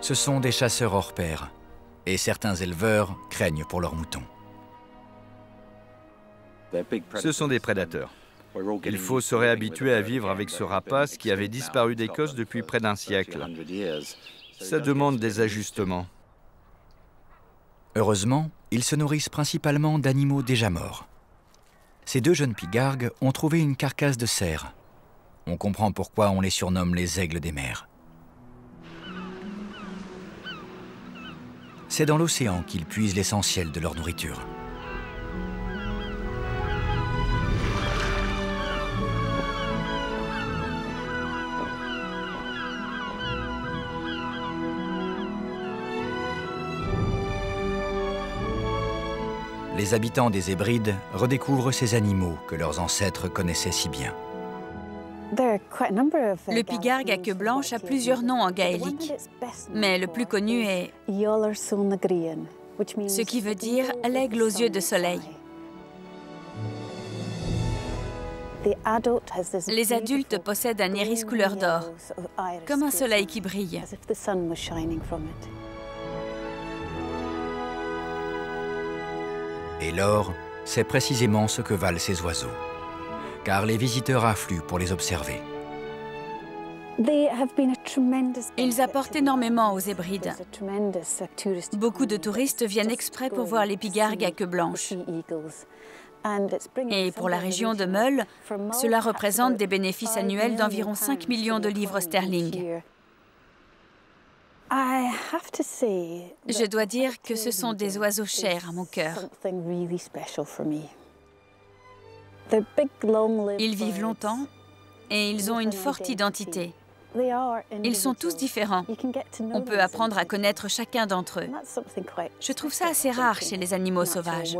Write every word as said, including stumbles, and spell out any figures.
ce sont des chasseurs hors pair, et certains éleveurs craignent pour leurs moutons. Ce sont des prédateurs. Il faut se réhabituer à vivre avec ce rapace qui avait disparu d'Écosse depuis près d'un siècle. Ça demande des ajustements. Heureusement, ils se nourrissent principalement d'animaux déjà morts. Ces deux jeunes pygargues ont trouvé une carcasse de cerf. On comprend pourquoi on les surnomme les aigles des mers. C'est dans l'océan qu'ils puisent l'essentiel de leur nourriture. Les habitants des Hébrides redécouvrent ces animaux que leurs ancêtres connaissaient si bien. Le pygargue à queue blanche a plusieurs noms en gaélique, mais le plus connu est Yollarsona grian, ce qui veut dire « l'aigle aux yeux de soleil ». Les adultes possèdent un iris couleur d'or, comme un soleil qui brille. Et l'or, c'est précisément ce que valent ces oiseaux, car les visiteurs affluent pour les observer. Ils apportent énormément aux Hébrides. Beaucoup de touristes viennent exprès pour voir les pygargues à queue blanche. Et pour la région de Mull, cela représente des bénéfices annuels d'environ cinq millions de livres sterling. Je dois dire que ce sont des oiseaux chers à mon cœur. Ils vivent longtemps et ils ont une forte identité. Ils sont tous différents. On peut apprendre à connaître chacun d'entre eux. Je trouve ça assez rare chez les animaux sauvages.